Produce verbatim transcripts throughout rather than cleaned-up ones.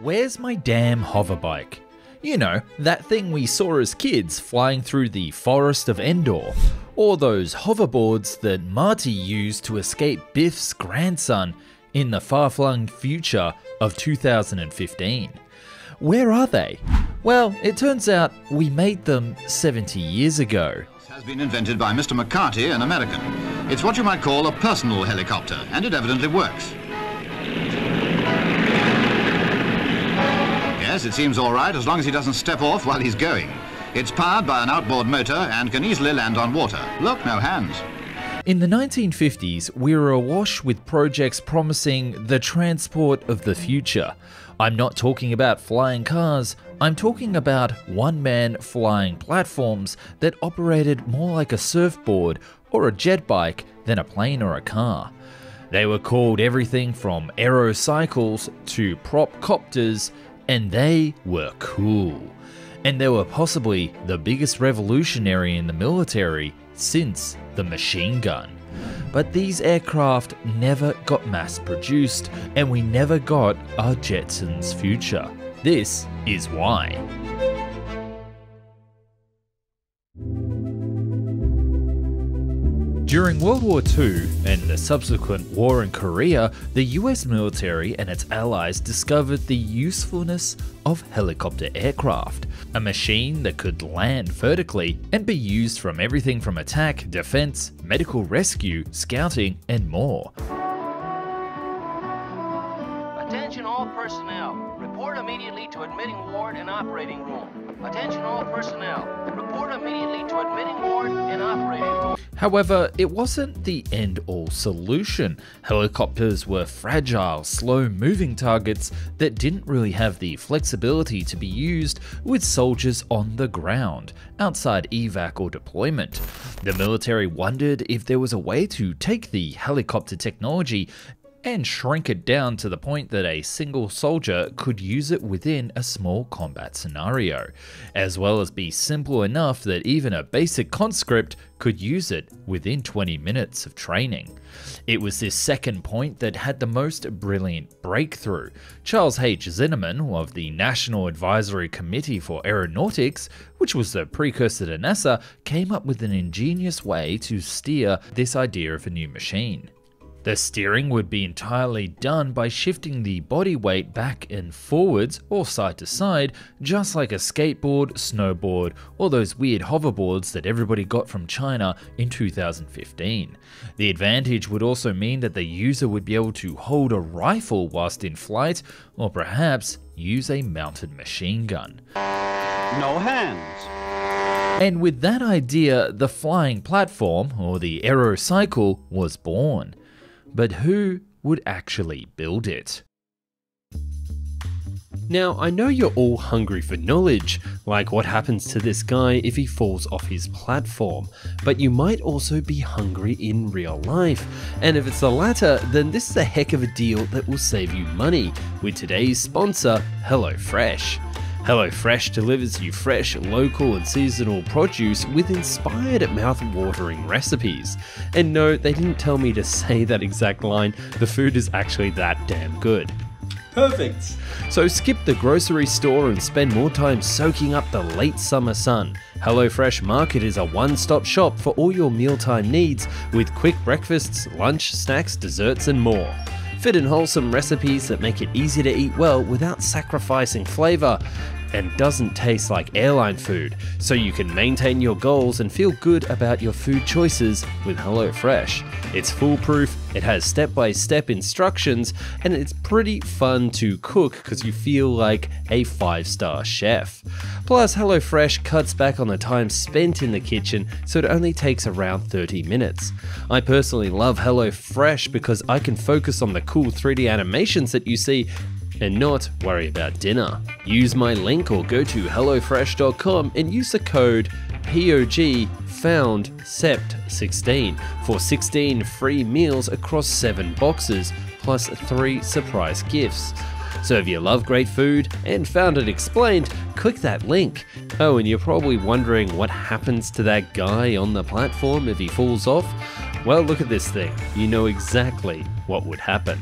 Where's my damn hoverbike? You know, that thing we saw as kids flying through the forest of Endor, or those hoverboards that Marty used to escape Biff's grandson in the far-flung future of two thousand fifteen. Where are they? Well, it turns out we made them seventy years ago. This has been invented by Mister McCarty, an American. It's what you might call a personal helicopter, and it evidently works. Yes, it seems all right as long as he doesn't step off while he's going. It's powered by an outboard motor and can easily land on water. Look, no hands. In the nineteen fifties, we were awash with projects promising the transport of the future. I'm not talking about flying cars, I'm talking about one-man flying platforms that operated more like a surfboard or a jet bike than a plane or a car. They were called everything from aerocycles to prop copters, and they were cool. And they were possibly the biggest revolutionary in the military since the machine gun. But these aircraft never got mass produced, and we never got our Jetsons' future. This is why. During World War Two and the subsequent war in Korea, the U S military and its allies discovered the usefulness of helicopter aircraft, a machine that could land vertically and be used from everything from attack, defense, medical rescue, scouting, and more. Attention all personnel, report immediately to admitting ward and operating room. Attention all personnel, report immediately to admitting ward and operating room. However, it wasn't the end-all solution. Helicopters were fragile, slow-moving targets that didn't really have the flexibility to be used with soldiers on the ground, outside evac or deployment. The military wondered if there was a way to take the helicopter technology and shrink it down to the point that a single soldier could use it within a small combat scenario, as well as be simple enough that even a basic conscript could use it within twenty minutes of training. It was this second point that had the most brilliant breakthrough. Charles H. Zimmerman of the National Advisory Committee for Aeronautics, which was the precursor to NASA, came up with an ingenious way to steer this idea of a new machine. The steering would be entirely done by shifting the body weight back and forwards or side to side, just like a skateboard, snowboard, or those weird hoverboards that everybody got from China in two thousand fifteen. The advantage would also mean that the user would be able to hold a rifle whilst in flight, or perhaps use a mounted machine gun. No hands. And with that idea, the flying platform, or the aerocycle, was born. But who would actually build it? Now, I know you're all hungry for knowledge, like what happens to this guy if he falls off his platform, but you might also be hungry in real life. And if it's the latter, then this is a heck of a deal that will save you money with today's sponsor, HelloFresh. HelloFresh delivers you fresh, local and seasonal produce with inspired mouth-watering recipes. And no, they didn't tell me to say that exact line, the food is actually that damn good. Perfect! So skip the grocery store and spend more time soaking up the late summer sun. HelloFresh Market is a one-stop shop for all your mealtime needs with quick breakfasts, lunch, snacks, desserts and more. Fit and wholesome recipes that make it easy to eat well without sacrificing flavour and doesn't taste like airline food, so you can maintain your goals and feel good about your food choices with HelloFresh. It's foolproof, it has step-by-step instructions, and it's pretty fun to cook because you feel like a five-star chef. Plus, HelloFresh cuts back on the time spent in the kitchen, so it only takes around thirty minutes. I personally love HelloFresh because I can focus on the cool three D animations that you see and not worry about dinner. Use my link or go to HelloFresh dot com and use the code P O G found sept sixteen for sixteen free meals across seven boxes, plus three surprise gifts. So if you love great food and found it explained, click that link. Oh, and you're probably wondering what happens to that guy on the platform if he falls off? Well, look at this thing. You know exactly what would happen.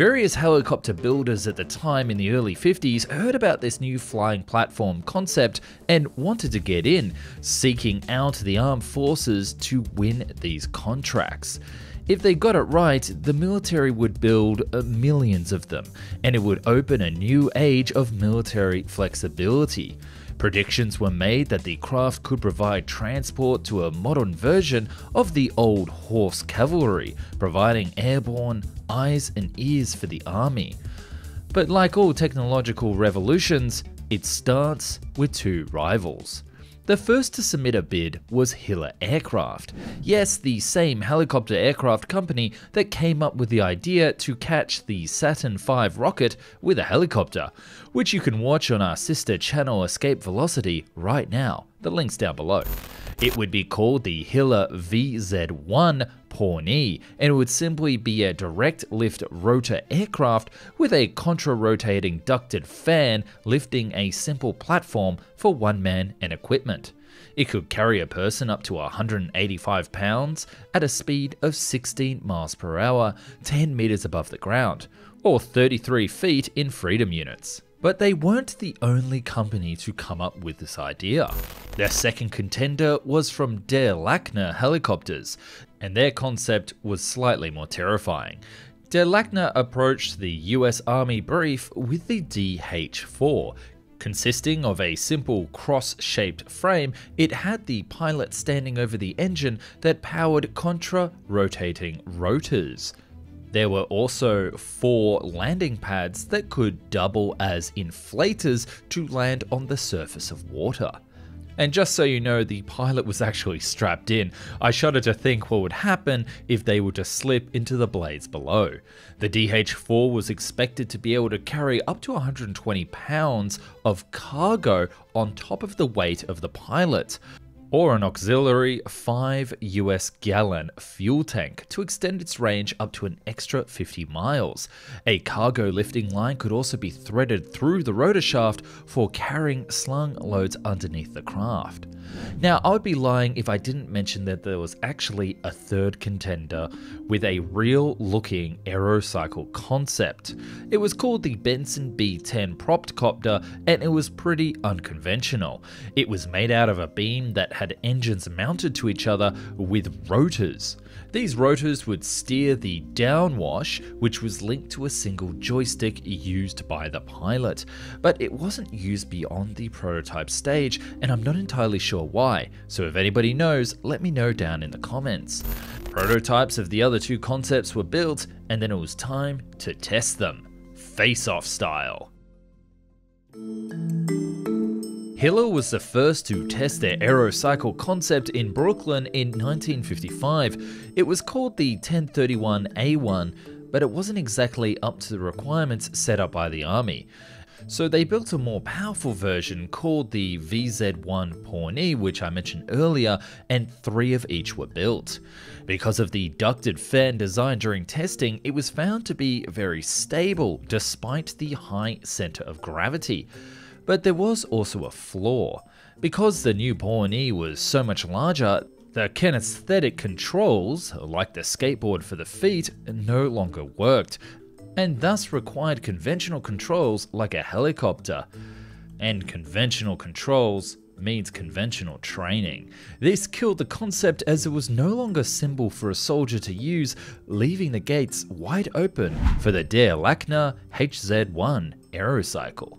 Various helicopter builders at the time in the early fifties heard about this new flying platform concept and wanted to get in, seeking out the armed forces to win these contracts. If they got it right, the military would build millions of them, and it would open a new age of military flexibility. Predictions were made that the craft could provide transport to a modern version of the old horse cavalry, providing airborne eyes and ears for the army. But like all technological revolutions, it starts with two rivals. The first to submit a bid was Hiller Aircraft. Yes, the same helicopter aircraft company that came up with the idea to catch the Saturn five rocket with a helicopter, which you can watch on our sister channel Escape Velocity right now. The link's down below. It would be called the Hiller V Z one Pawnee, and it would simply be a direct lift rotor aircraft with a contra-rotating ducted fan lifting a simple platform for one man and equipment. It could carry a person up to one hundred eighty-five pounds at a speed of sixteen miles per hour, ten meters above the ground, or thirty-three feet in freedom units. But they weren't the only company to come up with this idea. Their second contender was from De Lackner Helicopters, and their concept was slightly more terrifying. De Lackner approached the U S Army brief with the D H four. Consisting of a simple cross-shaped frame, it had the pilot standing over the engine that powered contra-rotating rotors. There were also four landing pads that could double as inflators to land on the surface of water. And just so you know, the pilot was actually strapped in. I shudder to think what would happen if they were to slip into the blades below. The D H four was expected to be able to carry up to one hundred twenty pounds of cargo on top of the weight of the pilot, or an auxiliary five U S gallon fuel tank to extend its range up to an extra fifty miles. A cargo lifting line could also be threaded through the rotor shaft for carrying slung loads underneath the craft. Now, I would be lying if I didn't mention that there was actually a third contender with a real-looking aerocycle concept. It was called the Bensen B ten Proptcopter, and it was pretty unconventional. It was made out of a beam that had engines mounted to each other with rotors. These rotors would steer the downwash, which was linked to a single joystick used by the pilot, but it wasn't used beyond the prototype stage, and I'm not entirely sure why, so if anybody knows, let me know down in the comments. Prototypes of the other two concepts were built, and then it was time to test them, face-off style. Hiller was the first to test their aerocycle concept in Brooklyn in nineteen fifty-five. It was called the ten thirty-one A one, but it wasn't exactly up to the requirements set up by the Army. So they built a more powerful version called the V Z one Pawnee, which I mentioned earlier, and three of each were built. Because of the ducted fan design during testing, it was found to be very stable despite the high center of gravity. But there was also a flaw. Because the new Pawnee was so much larger, the kinesthetic controls, like the skateboard for the feet, no longer worked, and thus required conventional controls like a helicopter. And conventional controls means conventional training. This killed the concept as it was no longer simple for a soldier to use, leaving the gates wide open for the De Lackner H Z one aerocycle.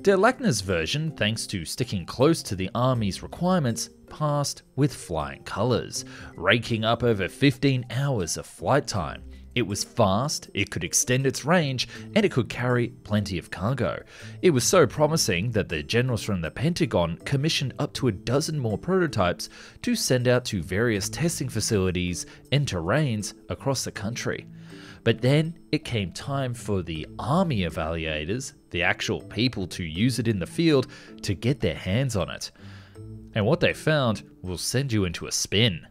De Lackner's version, thanks to sticking close to the Army's requirements, passed with flying colors, raking up over fifteen hours of flight time. It was fast, it could extend its range, and it could carry plenty of cargo. It was so promising that the generals from the Pentagon commissioned up to a dozen more prototypes to send out to various testing facilities and terrains across the country. But then it came time for the Army evaluators, the actual people to use it in the field, to get their hands on it. And what they found will send you into a spin.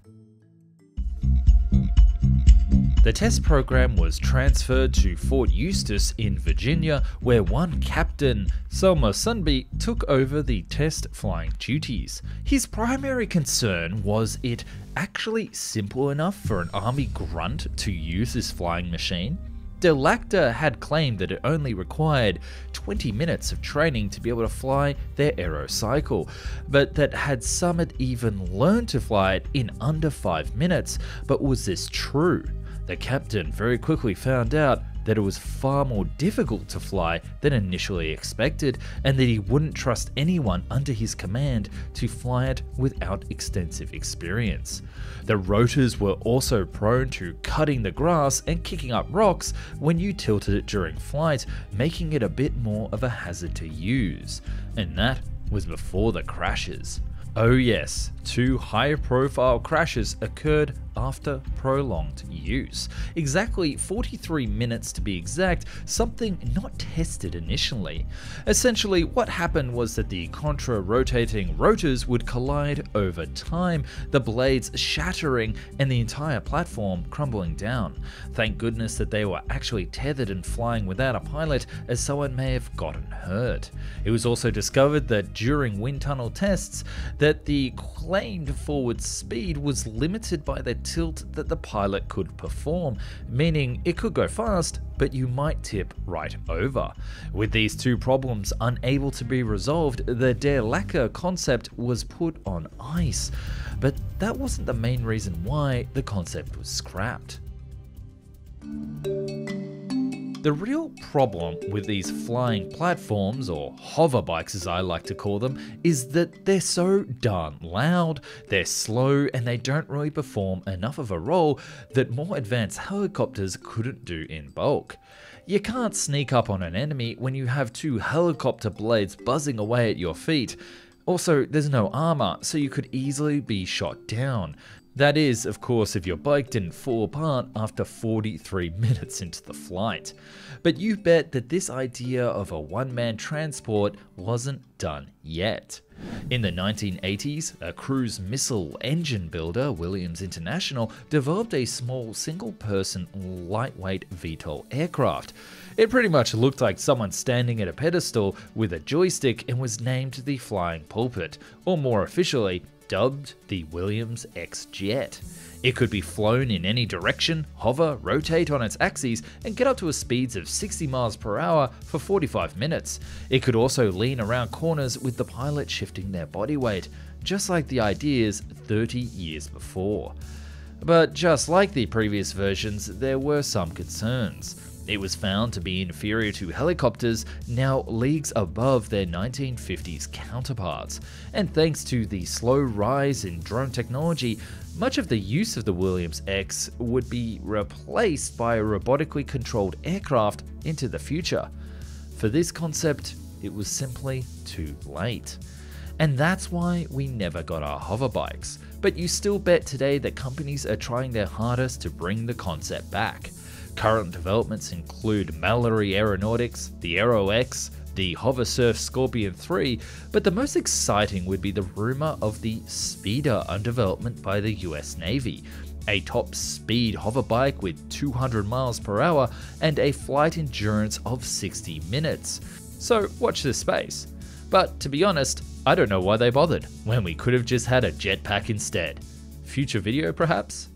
The test program was transferred to Fort Eustis in Virginia, where one captain, Salmo Sunby, took over the test flying duties. His primary concern was it actually simple enough for an army grunt to use this flying machine? De Lackner had claimed that it only required twenty minutes of training to be able to fly their aero cycle, but that had Summit even learned to fly it in under five minutes? But was this true? The captain very quickly found out that it was far more difficult to fly than initially expected, and that he wouldn't trust anyone under his command to fly it without extensive experience. The rotors were also prone to cutting the grass and kicking up rocks when you tilted it during flight, making it a bit more of a hazard to use. And that was before the crashes. Oh yes, two high-profile crashes occurred after prolonged use. Exactly forty-three minutes to be exact, something not tested initially. Essentially, what happened was that the contra-rotating rotors would collide over time, the blades shattering and the entire platform crumbling down. Thank goodness that they were actually tethered and flying without a pilot, as someone may have gotten hurt. It was also discovered that during wind tunnel tests, that the claimed forward speed was limited by the tilt that the pilot could perform, meaning it could go fast, but you might tip right over. With these two problems unable to be resolved, the De Lackner concept was put on ice, but that wasn't the main reason why the concept was scrapped. The real problem with these flying platforms, or hover bikes as I like to call them, is that they're so darn loud, they're slow, and they don't really perform enough of a role that more advanced helicopters couldn't do in bulk. You can't sneak up on an enemy when you have two helicopter blades buzzing away at your feet. Also, there's no armor, so you could easily be shot down. That is, of course, if your bike didn't fall apart after forty-three minutes into the flight. But you bet that this idea of a one-man transport wasn't done yet. In the nineteen eighties, a cruise missile engine builder, Williams International, developed a small single-person lightweight V TOL aircraft. It pretty much looked like someone standing at a pedestal with a joystick and was named the Flying Pulpit, or more officially, dubbed the Williams X-Jet. It could be flown in any direction, hover, rotate on its axes, and get up to a speeds of sixty miles per hour for forty-five minutes. It could also lean around corners with the pilot shifting their body weight, just like the ideas thirty years before. But just like the previous versions, there were some concerns. It was found to be inferior to helicopters, now leagues above their nineteen fifties counterparts. And thanks to the slow rise in drone technology, much of the use of the Williams X would be replaced by a robotically controlled aircraft into the future. For this concept, it was simply too late. And that's why we never got our hover bikes. But you still bet today that companies are trying their hardest to bring the concept back. Current developments include Mallory Aeronautics, the Aero X, the Hover Surf Scorpion three, but the most exciting would be the rumor of the Speeder under development by the U S Navy, a top speed hover bike with two hundred miles per hour and a flight endurance of sixty minutes. So watch this space. But to be honest, I don't know why they bothered, when we could have just had a jetpack instead. Future video perhaps?